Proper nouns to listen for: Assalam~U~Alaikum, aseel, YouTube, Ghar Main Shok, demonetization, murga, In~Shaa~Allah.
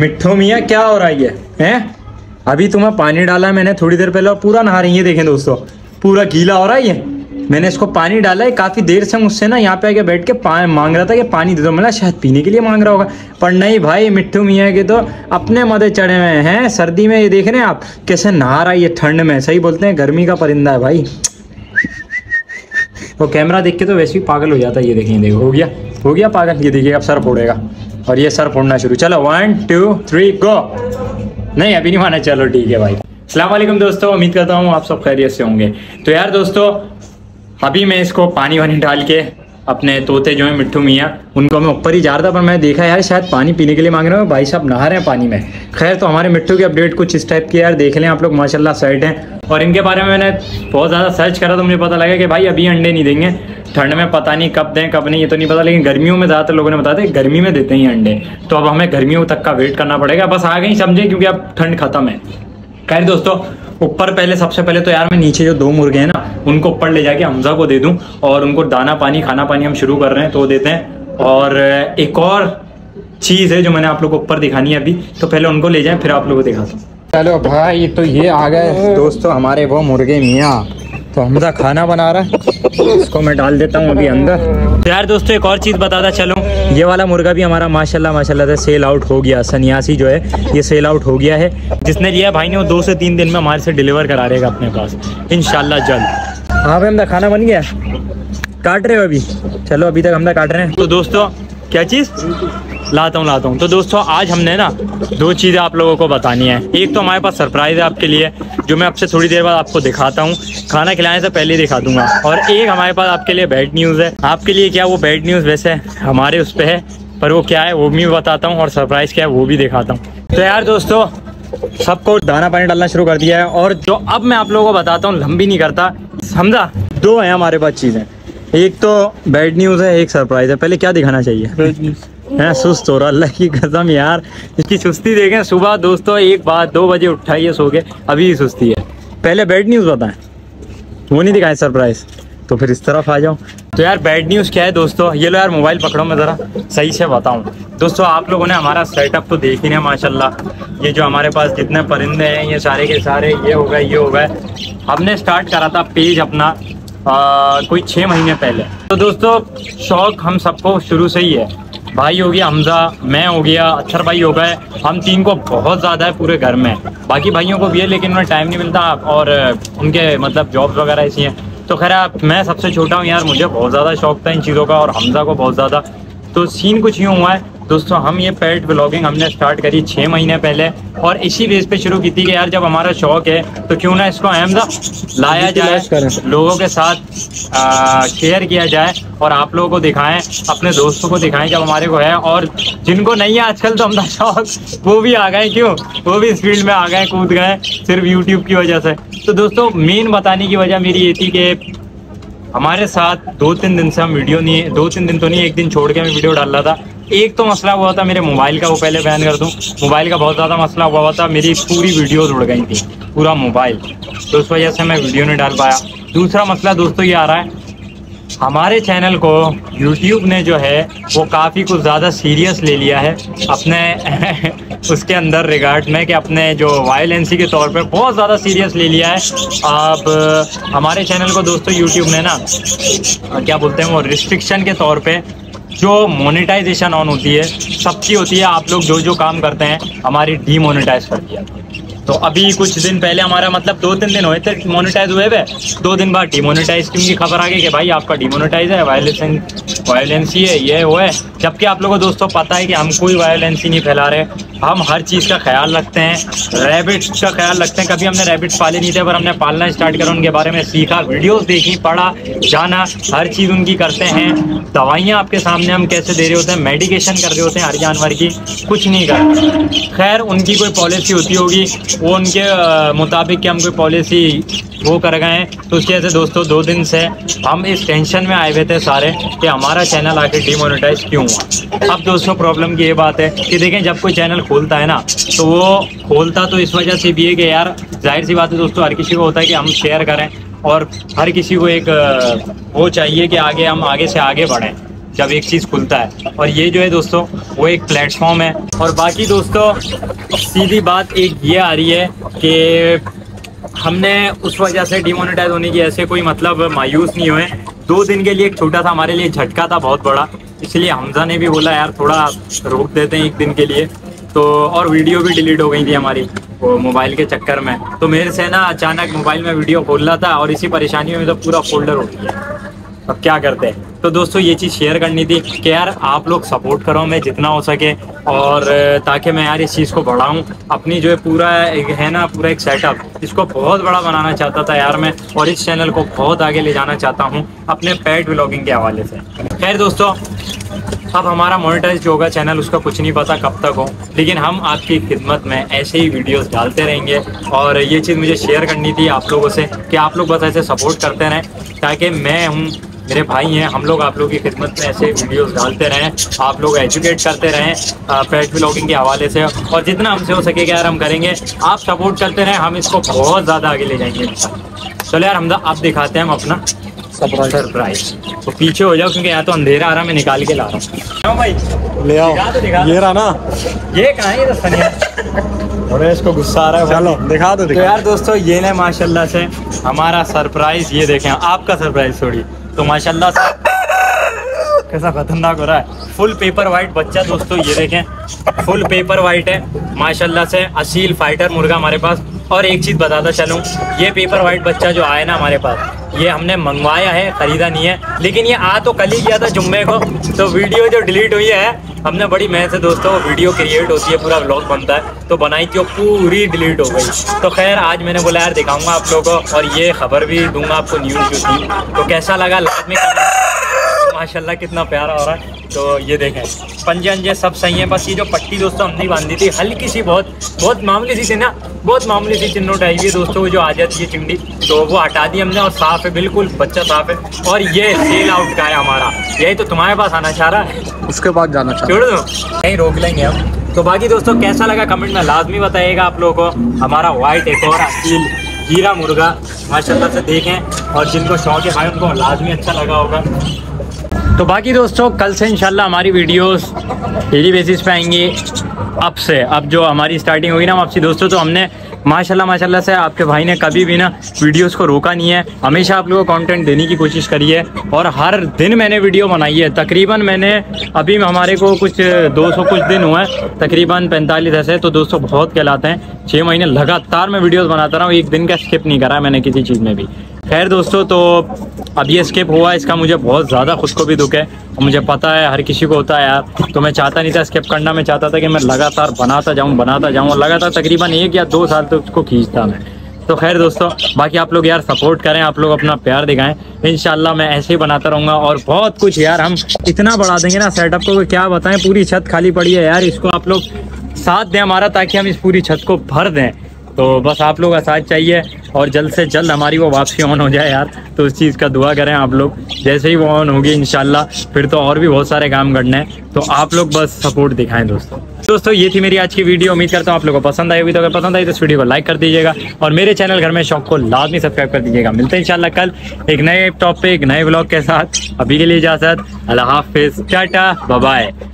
मिठ्ठो मियाँ क्या हो रहा है हैं? अभी तुम्हें पानी डाला है मैंने थोड़ी देर पहले और पूरा नहा रही है। देखें दोस्तों, पूरा गीला हो रहा है ये। मैंने इसको पानी डाला है काफ़ी देर से। मुझसे ना यहाँ पे आके बैठ के मांग रहा था कि पानी दे दो। मैंने शायद पीने के लिए मांग रहा होगा, पर नहीं भाई, मिठ्ठू मियाँ के तो अपने मदे चढ़े हुए हैं। सर्दी में ये देख रहे हैं आप कैसे नहा रहा है ये, ठंड में। सही बोलते हैं, गर्मी का परिंदा है भाई। वो कैमरा देख के तो वैसे भी पागल हो जाता है। ये देखिए, देखो हो गया पागल। ये देखिए, अब सर फोड़ेगा और ये सर फोड़ना शुरू। चलो 1 2 3 गो। नहीं अभी नहीं माना। चलो ठीक है भाई। अस्सलाम वालेकुम दोस्तों, उम्मीद करता हूँ आप सब खैरियत से होंगे। तो यार दोस्तों, अभी मैं इसको पानी वानी डाल के अपने तोते जो हैं मिठ्ठू मियाँ, उनको मैं ऊपर ही जा रहा था, पर मैं देखा यार शायद पानी पीने के लिए मांग रहे हो। भाई साहब नहा रहे हैं पानी में। खैर, तो हमारे मिठ्ठू की अपडेट कुछ इस टाइप की यार, देख लें आप लोग। माशाल्लाह सेट हैं, और इनके बारे में मैंने बहुत ज़्यादा सर्च करा तो मुझे पता लगा कि भाई अभी अंडे नहीं देंगे। ठंड में पता नहीं कब दें कब नहीं ये तो नहीं पता, लेकिन गर्मियों में ज़्यादातर लोगों ने बताया गर्मी में देते हैं अंडे। तो अब हमें गर्मियों तक का वेट करना पड़ेगा। बस आ गई समझे, क्योंकि अब ठंड खत्म है। खैर दोस्तों, ऊपर पहले सबसे पहले तो यार मैं नीचे जो दो मुर्गे हैं ना उनको ऊपर ले जाके हमजा को दे दूं, और उनको दाना पानी खाना पानी हम शुरू कर रहे हैं तो देते हैं। और एक और चीज़ है जो मैंने आप लोग को ऊपर दिखानी है अभी, तो पहले उनको ले जाएं फिर आप लोगों को दिखाता हूँ। चलो भाई, तो ये आ गए दोस्तों हमारे वो मुर्गे मियाँ। तो हमजा खाना बना रहा है, इसको मैं डाल देता हूँ अभी अंदर। यार दोस्तों, एक और चीज़ बताता चलो, ये वाला मुर्गा भी हमारा माशाल्लाह से सेल आउट हो गया। सन्यासी जो है ये सेल आउट हो गया है। जिसने लिया भाई ने वो 2 से 3 दिन में हमारे से डिलीवर करा रहेगा अपने पास इंशाल्लाह जल्द। हाँ भाई, हमदा खाना बन गया, काट रहे हो अभी? चलो अभी तक हमदा काट रहे हैं। तो दोस्तों क्या चीज़ लाता हूँ। तो दोस्तों आज हमने ना 2 चीज़ें आप लोगों को बतानी है। एक तो हमारे पास सरप्राइज़ है आपके लिए, जो मैं आपसे थोड़ी देर बाद आपको दिखाता हूँ, खाना खिलाने से पहले दिखा दूंगा। और एक हमारे पास आपके लिए बैड न्यूज़ है। आपके लिए क्या वो बैड न्यूज़ वैसे हमारे उस पर है, पर वो क्या है वो भी बताता हूँ, और सरप्राइज़ क्या है वो भी दिखाता हूँ। तो यार दोस्तों, सबको दाना पानी डालना शुरू कर दिया है, और जो अब मैं आप लोगों को बताता हूँ लंबी नहीं करता समझा। 2 हैं हमारे पास चीज़ें, एक तो बैड न्यूज़ है, एक सरप्राइज़ है। पहले क्या दिखाना चाहिए? बैड न्यूज़ है। सुस्त हो रहा, अल्लाह की कसम यार, इसकी सुस्ती देखें। सुबह दोस्तों 1 बार 2 बजे उठाइए, सो के अभी ही सुस्ती है। पहले बैड न्यूज़ बताएं, वो नहीं दिखाएं सरप्राइज़। तो फिर इस तरफ आ जाओ। तो यार बैड न्यूज़ क्या है दोस्तों, ये लो यार मोबाइल पकड़ो, मैं ज़रा सही से बताऊँ। दोस्तों आप लोगों ने हमारा सेटअप तो देख ही नहीं है माशाल्लाह। ये जो हमारे पास जितने परिंदे हैं ये सारे के सारे, ये हो गए। हमने स्टार्ट करा था पेज अपना कोई 6 महीने पहले। तो दोस्तों शौक हम सबको शुरू से ही है। भाई हो गया हमजा, मैं हो गया, अक्षर भाई हो गए, हम 3 को बहुत ज़्यादा है पूरे घर में। बाकी भाइयों को भी है लेकिन उन्हें टाइम नहीं मिलता, और उनके मतलब जॉब्स वगैरह ऐसी हैं। तो खैर आप, मैं सबसे छोटा हूँ यार, मुझे बहुत ज़्यादा शौक था इन चीज़ों का, और हमजा को बहुत ज़्यादा। तो सीन कुछ यूँ हुआ है दोस्तों, हम ये पेट ब्लॉगिंग हमने स्टार्ट करी 6 महीने पहले, और इसी बेस पे शुरू की थी कि यार जब हमारा शौक है तो क्यों ना इसको अहमदा लाया जाए, लोगों के साथ शेयर किया जाए, और आप लोगों को दिखाएं, अपने दोस्तों को दिखाएं जब हमारे को है। और जिनको नहीं है आजकल तो हमदा शौक, वो भी आ गए, क्यों वो भी इस फील्ड में आ गए, कूद गए सिर्फ यूट्यूब की वजह से। तो दोस्तों मेन बताने की वजह मेरी ये थी कि हमारे साथ 2-3 दिन से हम वीडियो नहीं, 2-3 दिन तो नहीं, 1 दिन छोड़ के मैं वीडियो डाल रहा था। एक तो मसला हुआ था मेरे मोबाइल का, वो पहले बयान कर दूं, मोबाइल का बहुत ज़्यादा मसला हुआ था। मेरी पूरी वीडियोस उड़ गई थी, पूरा मोबाइल, तो उस वजह से मैं वीडियो नहीं डाल पाया। दूसरा मसला दोस्तों ये आ रहा है, हमारे चैनल को YouTube ने जो है वो काफ़ी कुछ ज़्यादा सीरियस ले लिया है अपने उसके अंदर रिगार्ड में, कि अपने जो वायलेंसी के तौर पे बहुत ज़्यादा सीरियस ले लिया है। अब हमारे चैनल को दोस्तों YouTube ने ना क्या बोलते हैं वो रिस्ट्रिक्शन के तौर पे जो मोनेटाइजेशन ऑन होती है सबकी होती है, आप लोग जो काम करते हैं हमारी डीमोनेटाइज कर दिया। तो अभी कुछ दिन पहले हमारा मतलब 2-3 दिन हुए थे मोनेटाइज हुए हुए, 2 दिन बाद डीमोनेटाइज की खबर आ गई कि भाई आपका डीमोनेटाइज है, वायलेंसी है, ये वो है। जबकि आप लोगों को दोस्तों पता है कि हम कोई वायलेंसी नहीं फैला रहे, हम हर चीज़ का ख्याल रखते हैं, रैबिट का ख्याल रखते हैं। कभी हमने रैबिट पाले नहीं थे, पर हमने पालना स्टार्ट करा, उनके बारे में सीखा, वीडियोज़ देखी, पढ़ा, जाना, हर चीज़ उनकी करते हैं। दवाइयाँ आपके सामने हम कैसे दे रहे होते हैं, मेडिकेशन कर रहे होते हैं हर जानवर की, कुछ नहीं करते। खैर उनकी कोई पॉलिसी होती होगी, वो उनके मुताबिक कि हम कोई पॉलिसी वो कर गए हैं। तो उसकी वजह से दोस्तों 2 दिन से हम इस टेंशन में आए हुए थे सारे कि हमारा चैनल आखिर डीमोनेटाइज क्यों हुआ। अब दोस्तों प्रॉब्लम की ये बात है कि देखें जब कोई चैनल खोलता है ना तो वो खोलता तो इस वजह से भी है कि यार जाहिर सी बात है दोस्तों हर किसी को होता है कि हम शेयर करें, और हर किसी को एक वो चाहिए कि आगे हम आगे से आगे बढ़ें। जब एक चीज़ खुलता है। और ये जो है दोस्तों वो एक प्लेटफॉर्म है। और बाकी दोस्तों सीधी बात एक ये आ रही है कि हमने उस वजह से डिमोनेटाइज होने की ऐसे कोई मतलब मायूस नहीं हुए। 2 दिन के लिए एक छोटा सा हमारे लिए झटका था बहुत बड़ा, इसलिए हमजा ने भी बोला यार थोड़ा रोक देते हैं एक दिन के लिए, तो और वीडियो भी डिलीट हो गई थी हमारी वो मोबाइल के चक्कर में। तो मेरे से ना अचानक मोबाइल में वीडियो खोल रहा था और इसी परेशानी में तो पूरा फोल्डर हो गया। अब क्या करते हैं, तो दोस्तों ये चीज़ शेयर करनी थी कि यार आप लोग सपोर्ट करो मैं जितना हो सके, और ताकि मैं यार इस चीज़ को बढ़ाऊँ। अपनी जो है पूरा है ना पूरा एक सेटअप, इसको बहुत बड़ा बनाना चाहता था यार मैं, और इस चैनल को बहुत आगे ले जाना चाहता हूँ अपने पेट व्लॉगिंग के हवाले से। खैर दोस्तों अब हमारा मोनेटाइज होगा चैनल, उसका कुछ नहीं पता कब तक हो, लेकिन हम आपकी खिदमत में ऐसे ही वीडियोस डालते रहेंगे। और ये चीज़ मुझे शेयर करनी थी आप लोगों से कि आप लोग बस ऐसे सपोर्ट करते रहें, ताकि मैं हूँ, मेरे भाई हैं, हम लोग आप लोगों की खिदमत में ऐसे वीडियोस डालते रहें, आप लोग एजुकेट करते रहें पेट व्लॉगिंग के हवाले से। और जितना हमसे हो सकेगा यार हम करेंगे, आप सपोर्ट करते रहें, हम इसको बहुत ज़्यादा आगे ले जाएंगे। चलो यार हमदा आप दिखाते हैं हम अपना सरप्राइज। तो पीछे हो जाओ क्योंकि यहाँ तो अंधेरा आ रहा है, मैं निकाल के ला रहा हूँ। भाई ले आओ, ये रहा ना, ये कहाँ है रस्ता? अरे इसको गुस्सा आ रहा है। चलो दिखा दो। तो यार दोस्तों ये ना माशाल्लाह से हमारा सरप्राइज, ये देखें आपका सरप्राइज थोड़ी तो माशाल्लाह से कैसा खतरनाक हो रहा है। फुल पेपर वाइट बच्चा दोस्तों, ये देखें फुल पेपर वाइट है माशाल्लाह से, असील फाइटर मुर्गा हमारे पास। और एक चीज़ बताता चलूँ, ये पेपर वाइट बच्चा जो आया ना हमारे पास, ये हमने मंगवाया है, ख़रीदा नहीं है, लेकिन ये आ तो कल ही गया था जुम्मे को। तो वीडियो जो डिलीट हुई है हमने बड़ी मेहनत से दोस्तों, वीडियो क्रिएट होती है, पूरा व्लॉग बनता है, तो बनाई थी वो पूरी डिलीट हो गई। तो खैर आज मैंने बोला यार दिखाऊँगा आप लोगों को, और ये खबर भी दूंगा आपको, न्यूज़ जो थी। तो कैसा लगा लाजमी माशाल्लाह कितना प्यारा हो रहा है। तो ये देखें पंजे अंजे सब सही है, बस ये जो पट्टी दोस्तों हमने बांधी थी हल्की सी, बहुत मामूली सी थी ना, बहुत मामूली सी चिन्नोट आई हुई दोस्तों, वो जो आ जाती है चिंडी, तो वो हटा दी हमने और साफ़ है बिल्कुल, बच्चा साफ है। और ये सेल आउट का है हमारा, यही तो तुम्हारे पास आना चाह रहा है, उसके बाद जाना चाह रहा है, नहीं रोक लेंगे हम। तो बाकी दोस्तों कैसा लगा कमेंट में लाजमी बताइएगा आप लोगों को, हमारा वाइट एक और असील हीरा मुर्गा माशाल्लाह से देखें, और जिनको शौक है भाई उनको लाजमी अच्छा लगा होगा। तो बाकी दोस्तों कल से इंशाल्लाह हमारी वीडियोस डेली बेसिस पे आएंगी। अब से अब जो हमारी स्टार्टिंग होगी ना आपसी दोस्तों, तो हमने माशाल्लाह से आपके भाई ने कभी भी ना वीडियोस को रोका नहीं है, हमेशा आप लोगों को कंटेंट देने की कोशिश करी है, और हर दिन मैंने वीडियो बनाई है तकरीबन। मैंने अभी हमारे को कुछ 200 कुछ दिन हुआ है तकरीबन 45 ऐसे, तो दोस्तों बहुत कहलाते हैं, 6 महीने लगातार मैं वीडियोज़ बनाता रहा हूँ, एक दिन का स्किप नहीं करा मैंने किसी चीज़ में भी। खैर दोस्तों तो अब ये स्किप हुआ, इसका मुझे बहुत ज़्यादा खुद को भी दुख है, और मुझे पता है हर किसी को होता है यार, तो मैं चाहता नहीं था स्किप करना, मैं चाहता था कि मैं लगातार बनाता जाऊँ और लगातार तकरीबन 1 या 2 साल तक उसको खींचता मैं। तो खैर दोस्तों बाकी आप लोग यार सपोर्ट करें, आप लोग अपना प्यार दिखाएं, इंशाल्लाह मैं ऐसे ही बनाता रहूँगा। और बहुत कुछ यार हम इतना बढ़ा देंगे ना सेटअप को, क्या बताएँ, पूरी छत खाली पड़ी है यार, इसको आप लोग साथ दें हमारा, ताकि हम इस पूरी छत को भर दें। तो बस आप लोग का साथ चाहिए, और जल्द से जल्द हमारी वो वापसी ऑन हो जाए यार, तो उस चीज़ का दुआ करें आप लोग। जैसे ही वो ऑन होगी इंशाल्लाह फिर तो और भी बहुत सारे काम करने हैं, तो आप लोग बस सपोर्ट दिखाएं दोस्तों। ये थी मेरी आज की वीडियो, उम्मीद करता हूँ आप लोगों को पसंद आई होगी। तो अगर पसंद आई तो इस वीडियो को लाइक कर दीजिएगा, और मेरे चैनल घर में शौक को लाजमी सब्सक्राइब कर दीजिएगा। मिलते हैं इंशाल्लाह कल एक नए टॉपिक नए ब्लॉग के साथ, अभी के लिए इजाज़त, अल्लाह हाफिज़, टाटा बाय।